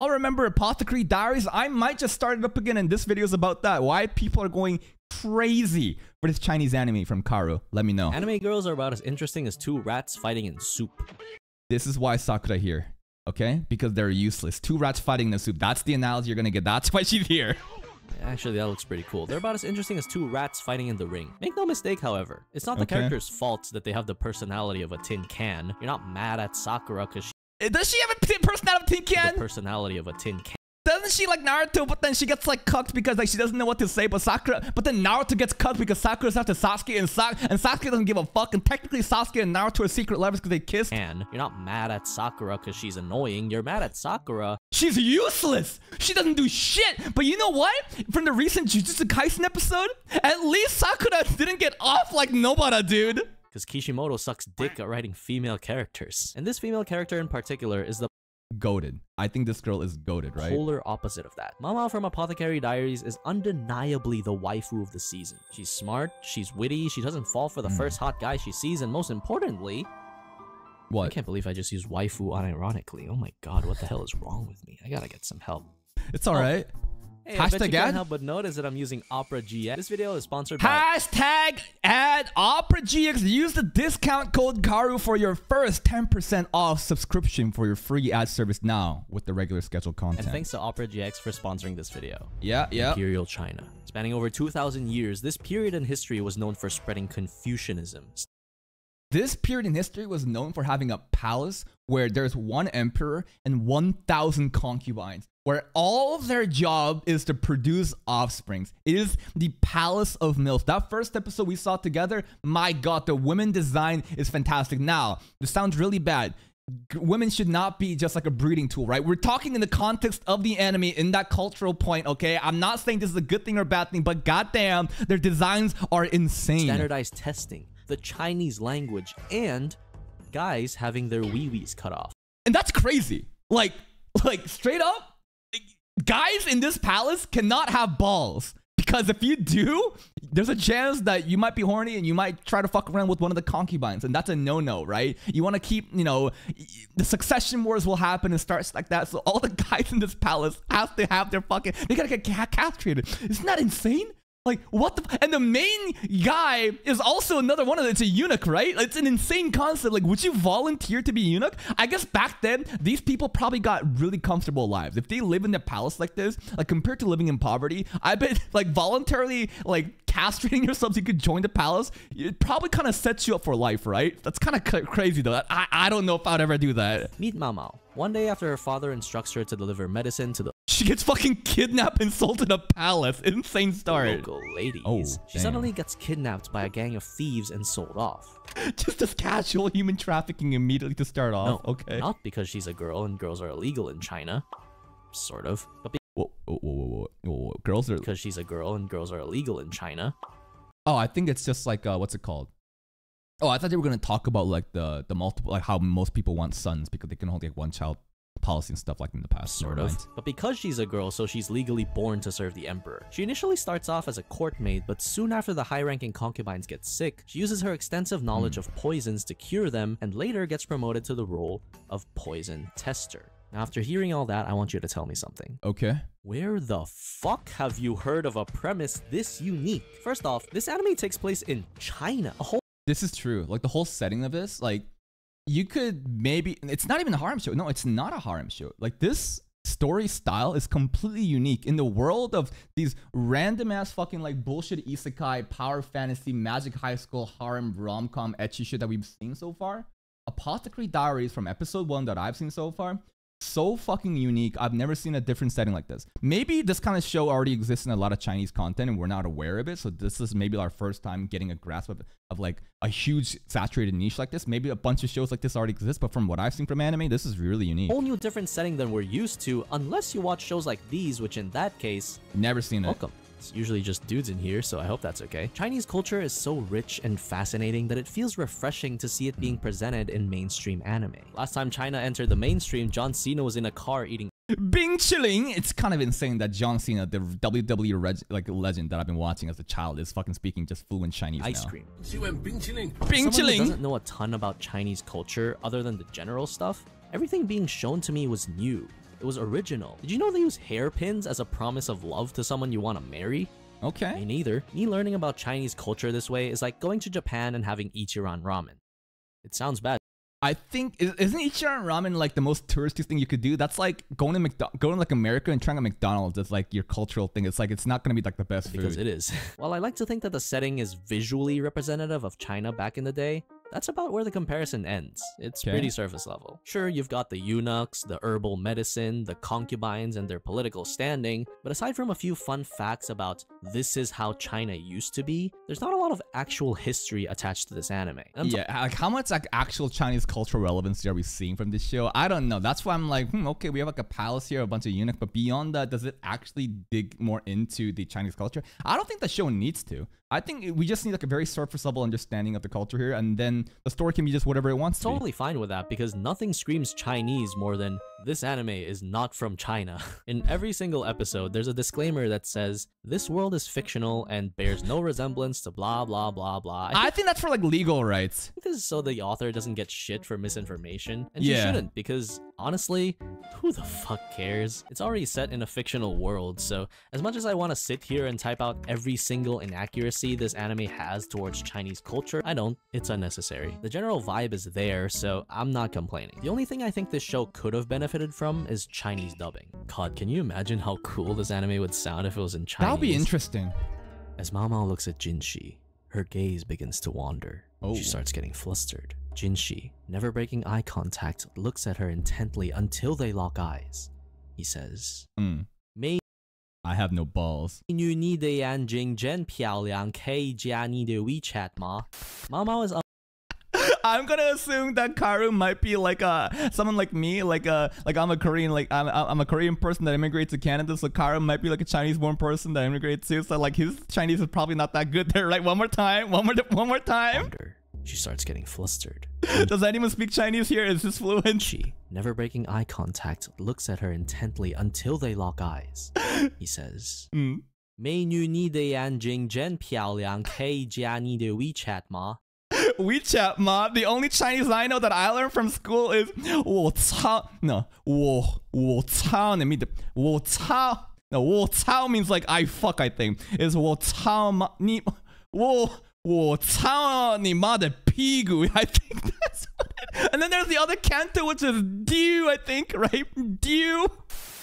I'll remember Apothecary Diaries. I might just start it up again, and this video is about that. Why people are going crazy for this Chinese anime from Karu. Let me know. Anime girls are about as interesting as two rats fighting in soup. This is why Sakura here, okay? Because they're useless. Two rats fighting in the soup. That's the analogy you're gonna get. That's why she's here. Actually, that looks pretty cool. They're about as interesting as two rats fighting in the ring. Make no mistake, however. It's not the character's fault that they have the personality of a tin can. You're not mad at Sakura because she... Does she have a personality of a tin can? The personality of a tin can. Doesn't she like Naruto, but then she gets like cucked because like she doesn't know what to say, but Sakura... But then Naruto gets cucked because Sakura's after Sasuke and Sasuke doesn't give a fuck, and technically Sasuke and Naruto are secret lovers because they kissed. And you're not mad at Sakura because she's annoying. You're mad at Sakura. She's useless! She doesn't do shit! But you know what? From the recent Jujutsu Kaisen episode, at least Sakura didn't get off like Nobara, dude! Because Kishimoto sucks dick at writing female characters. And this female character in particular is the... goated. I think this girl is goated, right? Polar opposite of that. Maomao from Apothecary Diaries is undeniably the waifu of the season. She's smart, she's witty, she doesn't fall for the first hot guy she sees, and most importantly... What? I can't believe I just used waifu unironically. Oh my god, what the hell is wrong with me? I gotta get some help. It's alright. Hey, hashtag I bet you can't help but notice that I'm using Opera GX. This video is sponsored by... Hashtag ad Opera GX. Use the discount code Karu for your first 10% off subscription for your free ad service now with the regular scheduled content. And thanks to Opera GX for sponsoring this video. Yeah. Imperial China. Spanning over 2,000 years, this period in history was known for spreading Confucianism. This period in history was known for having a palace where there's one emperor and 1,000 concubines, where all of their job is to produce offsprings. It is the palace of MILF. That first episode we saw together, my god, the women design is fantastic. Now, this sounds really bad. Women should not be just like a breeding tool, right? We're talking in the context of the anime, in that cultural point, okay? I'm not saying this is a good thing or a bad thing, but goddamn, their designs are insane. Standardized testing, the Chinese language, and guys having their wee-wees cut off. And that's crazy. Like straight up, guys in this palace cannot have balls, because if you do, there's a chance that you might be horny and you might try to fuck around with one of the concubines, and that's a no-no, right? You want to keep, you know, the succession wars will happen and starts like that. So all the guys in this palace have to have their fucking... They gotta get castrated. Isn't that insane? Like, what the... And the main guy is also another one of them. It's a eunuch, right? It's an insane concept. Like, would you volunteer to be a eunuch? I guess back then, these people probably got really comfortable lives. If they live in a palace like this, like, compared to living in poverty, I bet, like, voluntarily, like, castrating yourself so you could join the palace, it probably kind of sets you up for life, right? That's kind of crazy, though. I don't know if I'd ever do that. Meet Maomao. One day after her father instructs her to deliver medicine to the... She gets fucking kidnapped and sold in a palace. Insane start. Local ladies. Oh, she suddenly gets kidnapped by a gang of thieves and sold off. Just as casual human trafficking immediately to start off. No, okay. Not because she's a girl and girls are illegal in China. Sort of. But whoa. Girls are... Because she's a girl and girls are illegal in China. Oh, I think it's just like, what's it called? Oh, I thought they were going to talk about like the multiple, like how most people want sons because they can only get one child policy and stuff like in the past. Sort of. But because she's a girl, so she's legally born to serve the emperor. She initially starts off as a court maid, but soon after the high-ranking concubines get sick, she uses her extensive knowledge of poisons to cure them, and later gets promoted to the role of poison tester. Now, after hearing all that, I want you to tell me something. Okay. Where the fuck have you heard of a premise this unique? First off, this anime takes place in China. This is true. Like, the whole setting of this, like, you could maybe... It's not even a harem show. No, it's not a harem show. Like, this story style is completely unique in the world of these random-ass fucking, like, bullshit isekai, power fantasy, magic high school, harem, rom-com, ecchi shit that we've seen so far. Apothecary Diaries from episode 1 that I've seen so far. So fucking unique. I've never seen a different setting like this. Maybe this kind of show already exists in a lot of Chinese content and we're not aware of it. So this is maybe our first time getting a grasp of like a huge saturated niche like this. Maybe a bunch of shows like this already exist, but from what I've seen from anime, this is really unique. Whole new different setting than we're used to, unless you watch shows like these, which in that case... Never seen it. Welcome. It's usually just dudes in here, so I hope that's okay. Chinese culture is so rich and fascinating that it feels refreshing to see it being presented in mainstream anime. Last time China entered the mainstream, John Cena was in a car eating Bing chilling. It's kind of insane that John Cena, the WWE legend that I've been watching as a child, is fucking speaking just fluent Chinese now. Ice cream. Bing chilling. Bing chilling. Doesn't know a ton about Chinese culture other than the general stuff. Everything being shown to me was new. It was original. Did you know they use hairpins as a promise of love to someone you want to marry? Okay. Me neither. Me learning about Chinese culture this way is like going to Japan and having Ichiran ramen. It sounds bad. I think, isn't Ichiran ramen like the most touristy thing you could do? That's like going to like America and trying a McDonald's is like your cultural thing. It's like, it's not going to be like the best because food. Because it is. While I like to think that the setting is visually representative of China back in the day, that's about where the comparison ends. It's pretty surface level. Sure, you've got the eunuchs, the herbal medicine, the concubines, and their political standing, but aside from a few fun facts about this is how China used to be, there's not a lot of actual history attached to this anime. Yeah, like how much like actual Chinese cultural relevancy are we seeing from this show? I don't know. That's why I'm like, okay, we have like a palace here, a bunch of eunuchs, but beyond that, does it actually dig more into the Chinese culture? I don't think the show needs to. I think we just need like a very surface level understanding of the culture here, and then the story can be just whatever it wants to be. Totally fine with that, because nothing screams Chinese more than this anime is not from China. In every single episode, there's a disclaimer that says, this world is fictional and bears no resemblance to blah, blah, blah, blah. I think that's for like legal rights. This is so the author doesn't get shit for misinformation, and she shouldn't, because honestly, who the fuck cares? It's already set in a fictional world, so as much as I want to sit here and type out every single inaccuracy this anime has towards Chinese culture, I don't. It's unnecessary. The general vibe is there, so I'm not complaining. The only thing I think this show could have benefited from is Chinese dubbing. God, can you imagine how cool this anime would sound if it was in Chinese? That would be interesting. As Maomao looks at Jinshi, her gaze begins to wander. Oh. She starts getting flustered. Jinshi, never breaking eye contact, looks at her intently until they lock eyes. He says, Maybe I have no balls. You need a Yanjing Jen Piaoliang K Jiani de WeChat ma. Maomao is I'm gonna assume that Karu might be like someone like me, like I'm a Korean, like I'm a Korean person that immigrated to Canada, so Karu might be like a Chinese-born person that immigrated too, so like his Chinese is probably not that good there, right? One more time. She starts getting flustered. Does anyone speak Chinese here? Is this fluent? She, never breaking eye contact, looks at her intently until they lock eyes. He says, Mei nu ni de yan jing jen piao liang kei jia ni de WeChat ma. WeChat ma? The only Chinese I know that I learned from school is wo cao. No, wo cao. Wo cao. No, wo cao means like I fuck, I think. Is wo cao ma ni wo. I think that's what it, and then there's the other canto, which is dew, I think, right? Dew.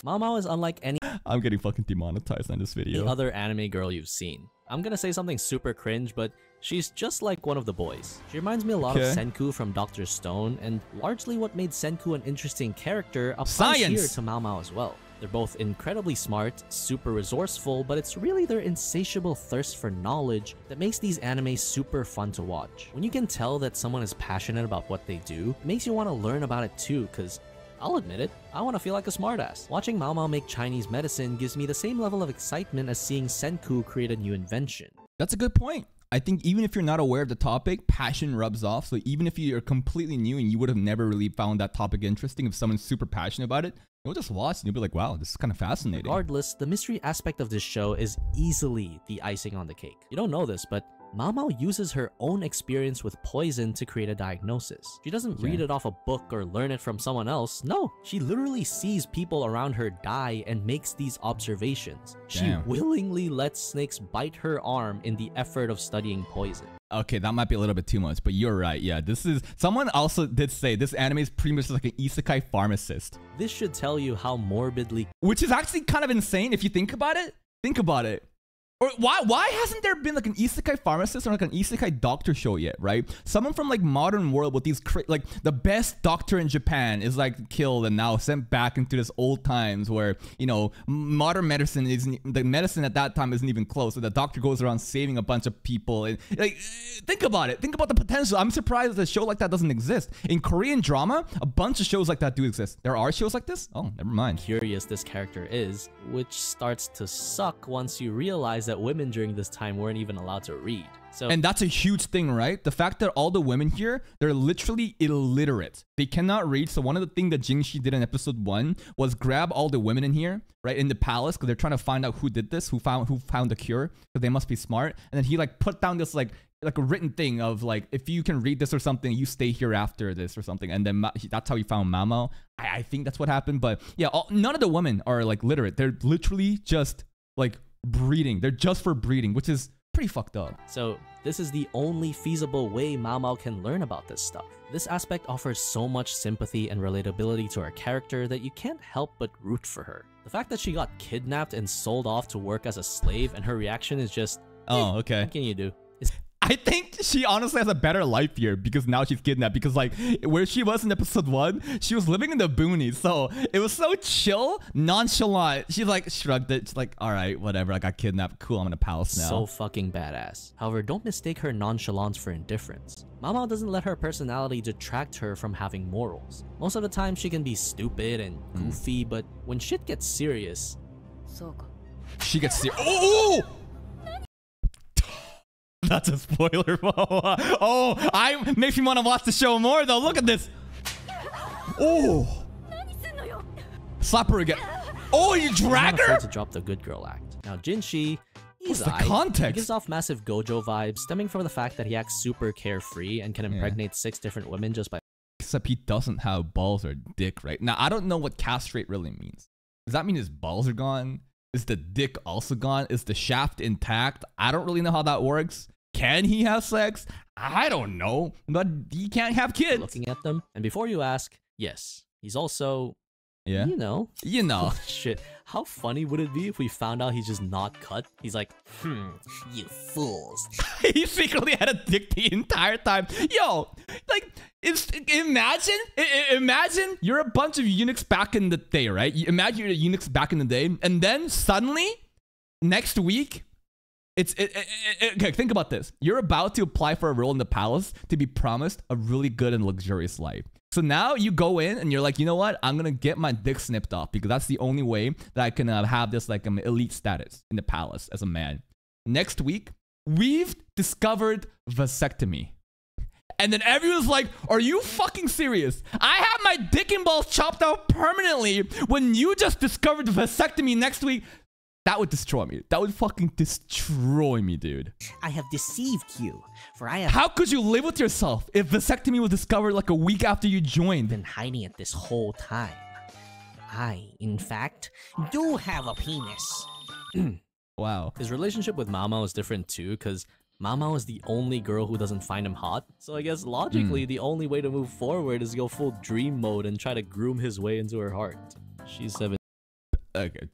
Maomao is unlike any— I'm getting fucking demonetized on this video. The other anime girl you've seen. I'm gonna say something super cringe, but she's just like one of the boys. She reminds me a lot of Senku from Dr. Stone, and largely what made Senku an interesting character applies here to Maomao as well. They're both incredibly smart, super resourceful, but it's really their insatiable thirst for knowledge that makes these anime super fun to watch. When you can tell that someone is passionate about what they do, it makes you want to learn about it too, because I'll admit it, I want to feel like a smartass. Watching Maomao make Chinese medicine gives me the same level of excitement as seeing Senku create a new invention. That's a good point. I think even if you're not aware of the topic, passion rubs off. So even if you're completely new and you would have never really found that topic interesting, if someone's super passionate about it, you'll just watch and you'll be like, wow, this is kind of fascinating. Regardless, the mystery aspect of this show is easily the icing on the cake. You don't know this, but Maomao uses her own experience with poison to create a diagnosis. She doesn't read it off a book or learn it from someone else. No, she literally sees people around her die and makes these observations. She willingly lets snakes bite her arm in the effort of studying poison. Okay, that might be a little bit too much, but you're right. Yeah, this is— someone also did say this anime is pretty much like an isekai pharmacist. This should tell you how morbidly— which is actually kind of insane if you think about it. Think about it. Or why hasn't there been like an isekai pharmacist or like an isekai doctor show yet, right? Someone from like modern world with these like the best doctor in Japan is like killed and now sent back into this old times where, you know, modern medicine isn't— the medicine at that time isn't even close. So the doctor goes around saving a bunch of people and like, think about it. Think about the potential. I'm surprised a show like that doesn't exist. In Korean drama, a bunch of shows like that do exist. There are shows like this? Oh, never mind. Curious this character is, which starts to suck once you realize that women during this time weren't even allowed to read. So, and that's a huge thing, right? The fact that all the women here, they're literally illiterate. They cannot read. So one of the things that Jingxi did in episode 1 was grab all the women in here, right? In the palace, because they're trying to find out who did this, who found the cure, because they must be smart. And then he like put down this like a written thing of like, if you can read this or something, you stay here after this or something. And then that's how he found Maomao. I think that's what happened. But yeah, none of the women are like literate. They're literally just like breeding. They're just for breeding, which is pretty fucked up. So this is the only feasible way Maomao can learn about this stuff. This aspect offers so much sympathy and relatability to her character that you can't help but root for her. The fact that she got kidnapped and sold off to work as a slave and her reaction is just, hey, oh, okay, what can you do? I think she honestly has a better life here because now she's kidnapped, because like where she was in episode 1, she was living in the boonies. So it was so chill, nonchalant. She like shrugged it. She's like, all right, whatever. I got kidnapped. Cool. I'm in a palace now. So fucking badass. However, don't mistake her nonchalance for indifference. Maomao doesn't let her personality detract her from having morals. Most of the time she can be stupid and goofy, but when shit gets serious, she gets serious. Oh! That's a spoiler. Oh, it makes me want to watch the show more though. Look at this. Oh. Slap her again. Oh, you drag her? To drop the good girl act. Now, Jinshi, what's the context? He gives off massive Gojo vibes stemming from the fact that he acts super carefree and can impregnate 6 different women just by... Except he doesn't have balls or dick, right? Now, I don't know what castrate really means. Does that mean his balls are gone? Is the dick also gone? Is the shaft intact? I don't really know how that works. Can he have sex? I don't know, but he can't have kids. Looking at them, and before you ask, yes, he's also, you know. Shit, how funny would it be if we found out he's just not cut? He's like, you fools. He secretly had a dick the entire time. Yo, like, imagine you're a bunch of eunuchs back in the day, right? Imagine you're a eunuchs back in the day, and then suddenly, next week. Okay, think about this. You're about to apply for a role in the palace to be promised a really good and luxurious life. So now you go in and you're like, you know what? I'm going to get my dick snipped off because that's the only way that I can have this like elite status in the palace as a man. Next week, we've discovered vasectomy. And then everyone's like, are you fucking serious? I have my dick and balls chopped out permanently when you just discovered vasectomy next week. That would destroy me. That would fucking destroy me, dude. I have deceived you, for I have... How could you live with yourself if vasectomy was discovered like a week after you joined? Been hiding it this whole time. I, in fact, do have a penis. Wow. His relationship with Maomao is different too, because Maomao is the only girl who doesn't find him hot. So I guess logically, the only way to move forward is go full dream mode and try to groom his way into her heart. She's 7. Okay.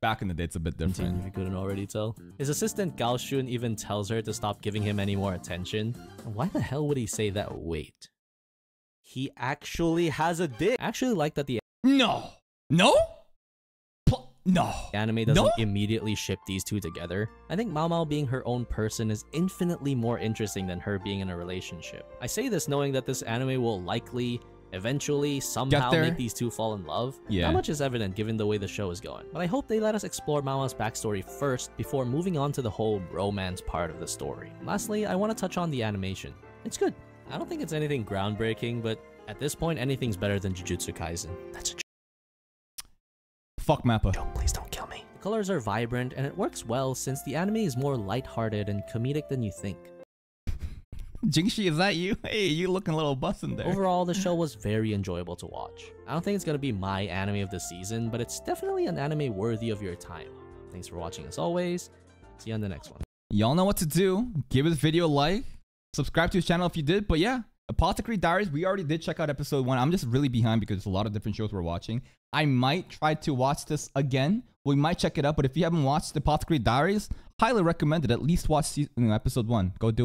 Back in the day, it's a bit different. You couldn't already tell. His assistant Gao Shun even tells her to stop giving him any more attention. Why the hell would he say that? Wait, he actually has a dick. I actually like that the anime doesn't immediately ship these two together. I think Maomao being her own person is infinitely more interesting than her being in a relationship. I say this knowing that this anime will likely eventually somehow make these two fall in love. Not much is evident given the way the show is going, but I hope they let us explore Maomao's backstory first before moving on to the whole romance part of the story. And lastly, I want to touch on the animation. It's good. I don't think it's anything groundbreaking, but at this point, anything's better than Jujutsu Kaisen. That's a fuck Mappa. Don't, please don't kill me. The colors are vibrant and it works well since the anime is more lighthearted and comedic than you think. Jingxi, is that you? Hey, you looking a little bussin' there. Overall, the show was very enjoyable to watch. I don't think it's gonna be my anime of the season, but it's definitely an anime worthy of your time. Thanks for watching as always. See you on the next one. Y'all know what to do. Give this video a like. Subscribe to his channel if you did. But yeah, Apothecary Diaries, we already did check out episode 1. I'm just really behind because there's a lot of different shows we're watching. I might try to watch this again. We might check it out. But if you haven't watched Apothecary Diaries, highly recommend it. At least watch episode 1. Go do it.